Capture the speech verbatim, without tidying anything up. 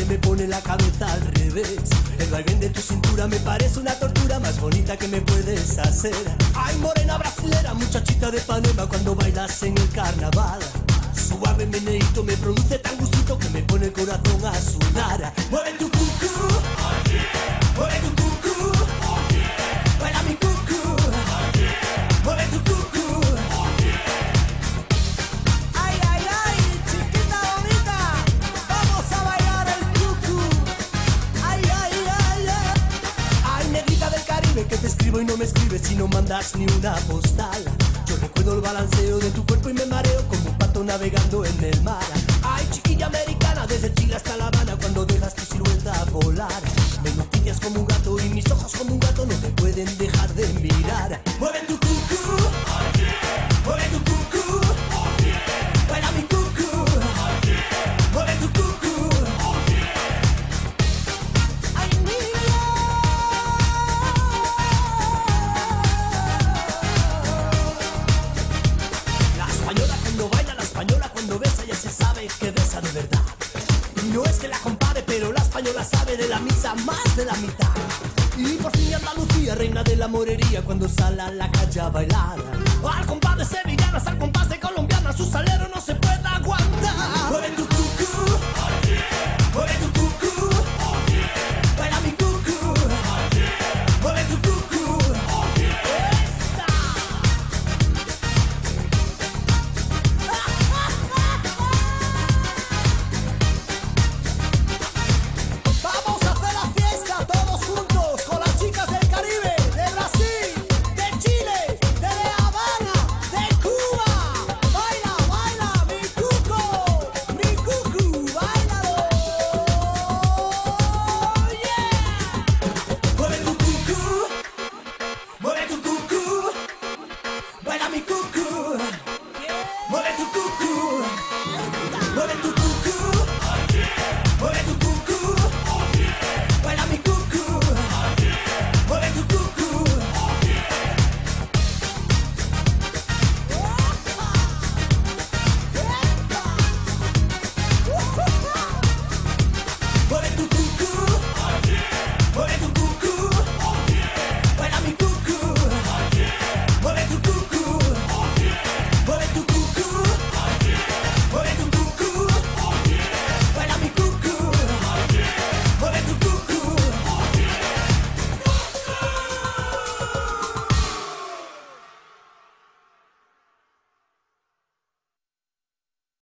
se me pone la cabeza al revés. El vaivén de tu cintura me parece una tortura más bonita que me puedes hacer. Ay, morena brasilera, muchachita de Ipanema, cuando bailas en el carnaval. Suave meneíto me produce tan gustito que me pone el corazón a sudar. Mueve tu cucú, oh, yeah. Mueve tu cucú, oh, yeah. Baila mi cucú, oh, yeah. Mueve tu cucú, oh, yeah. Ay, ay, ay, chiquita bonita, vamos a bailar el cucú. Ay, ay, ay, ay. Ay, negrita del Caribe, que te escribo y no me escribes si no mandas ni una postal. Yo recuerdo el balanceo de tu cuerpo y me mareo como pato navegando en el mar. Ay, chiquilla americana, desde Chile hasta La Habana, cuando dejas tu silueta volar. Me noticias como un gato y mis ojos como un gato no te pueden dejar de mirar. Mueve tu cucú, oh, yeah. Mueve tu cucú, oh, yeah. Baila mi cucú, oh, yeah. Mueve tu cucú, oh, yeah. Ay, mira. Que besa de verdad. No es que la compare, pero la española sabe de la misa más de la mitad. Y por fin Andalucía, reina de la morería, cuando sale a la calle a bailar. Al compás de sevillanas, al compás de colombianas, su salero no se puede.